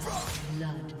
First blood.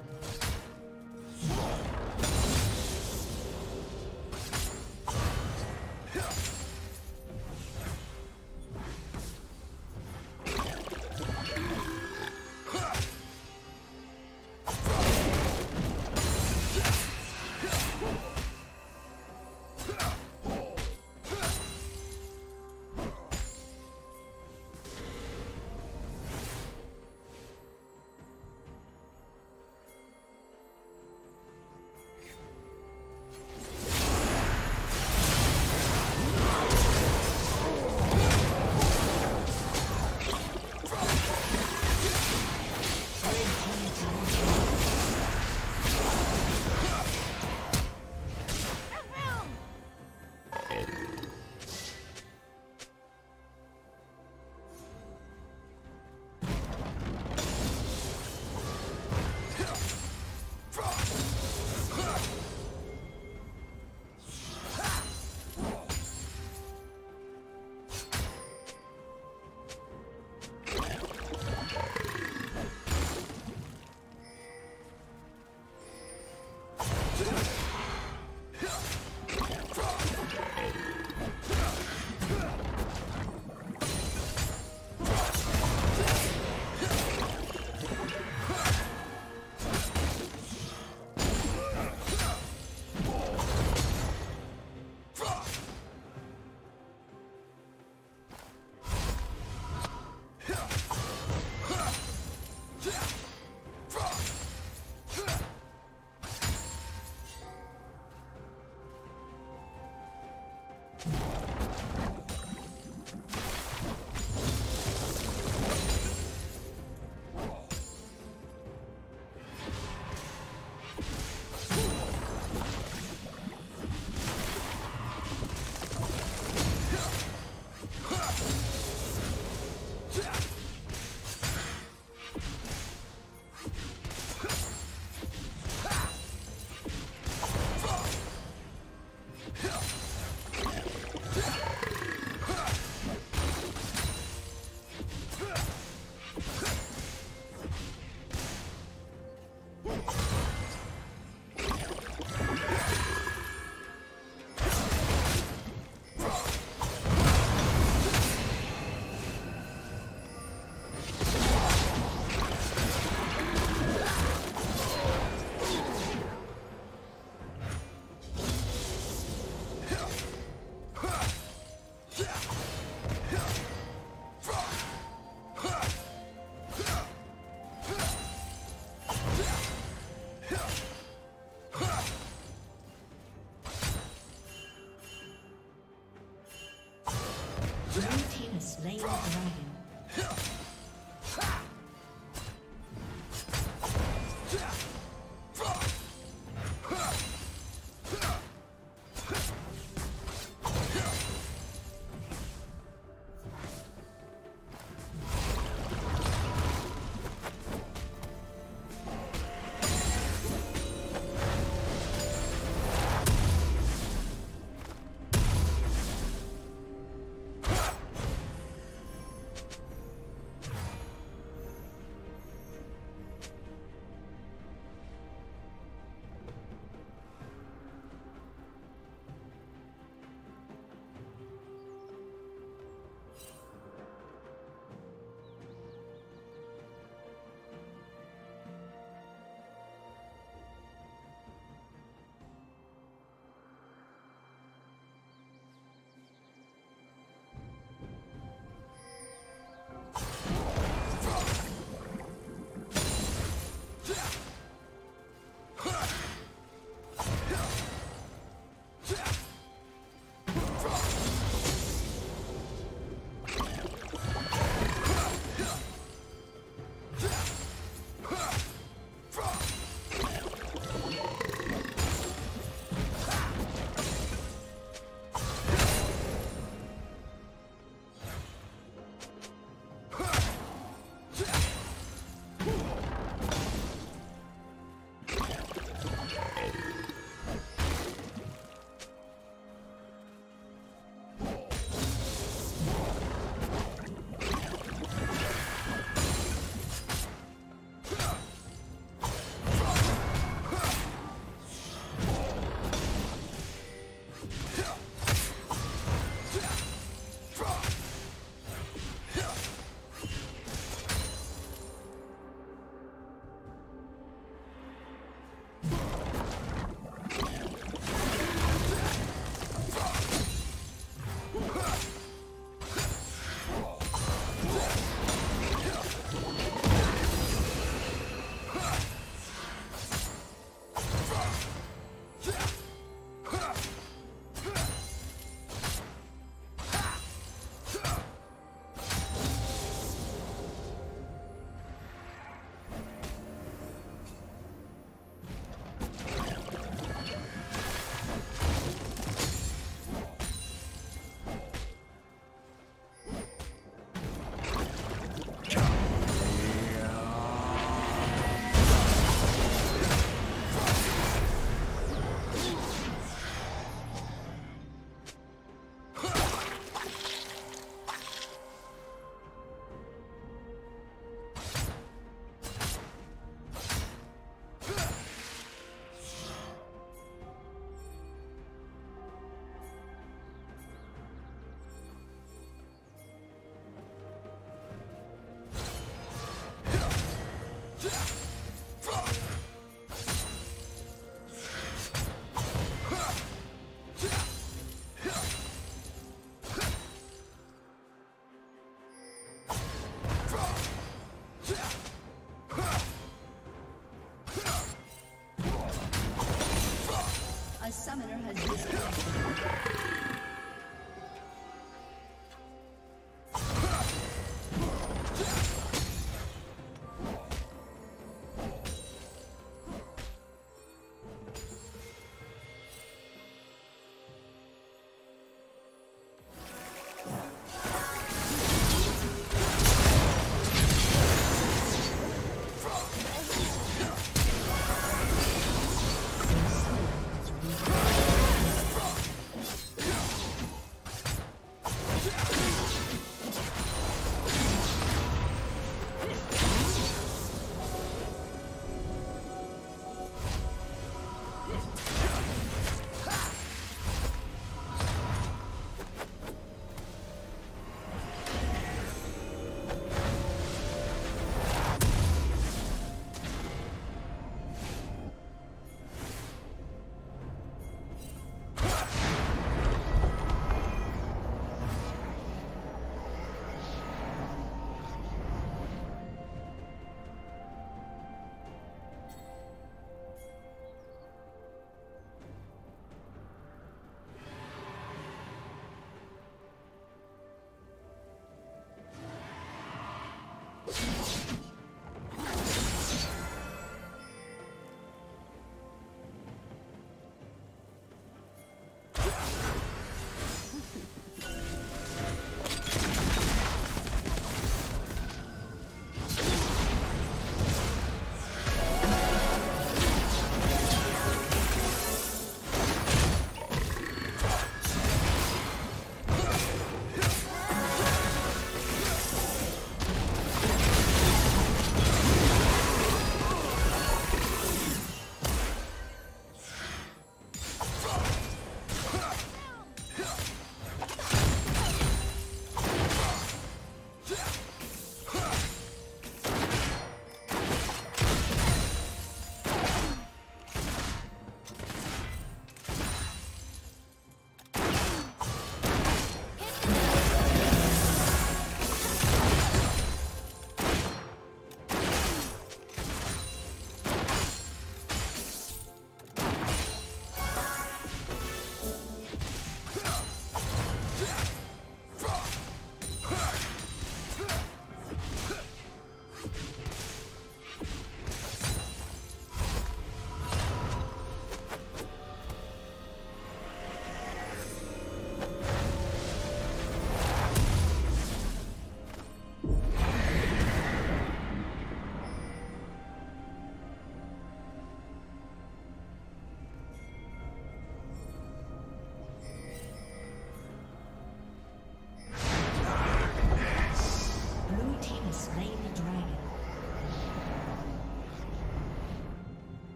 summoner has disconnected.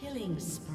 Killing spree.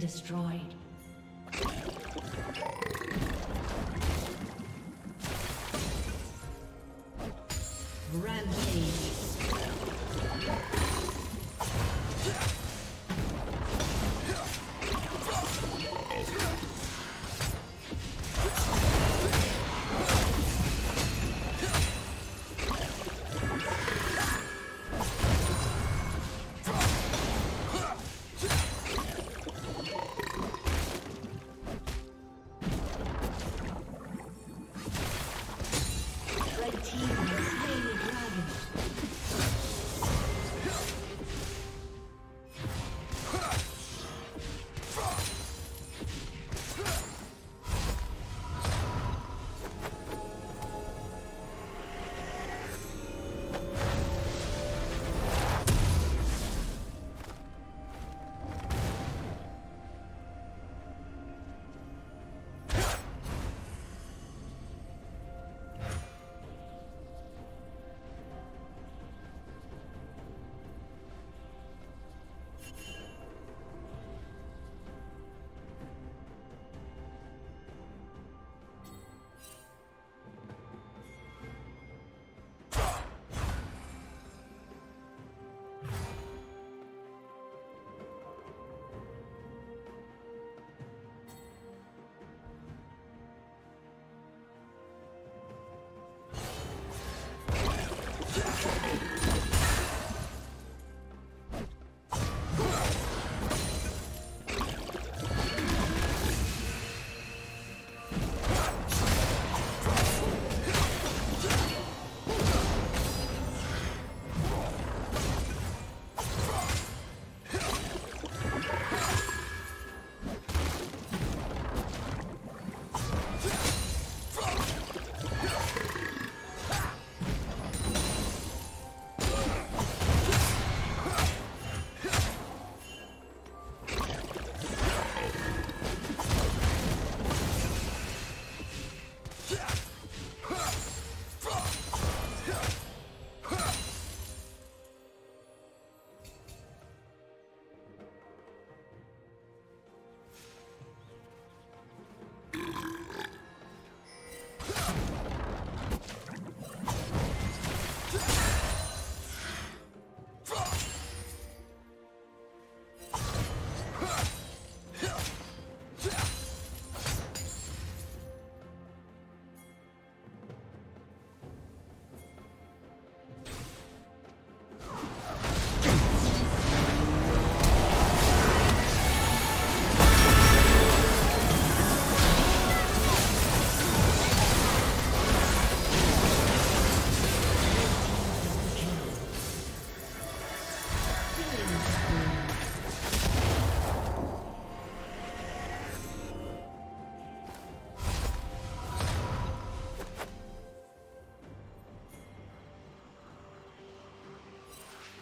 Destroyed.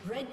Red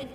Red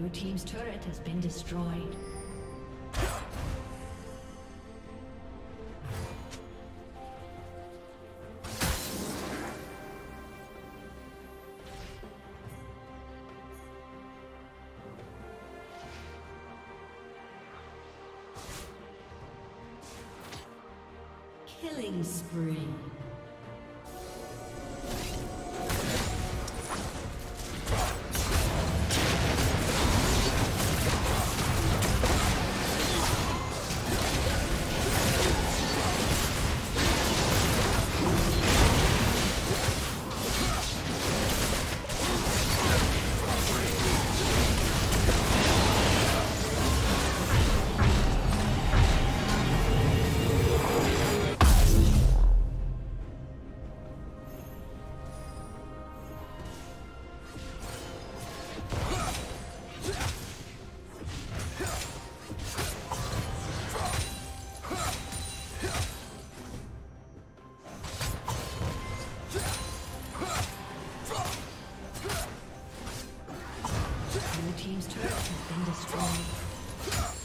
Blue team's turret has been destroyed. Killing spree. Blue team's turret has been destroyed.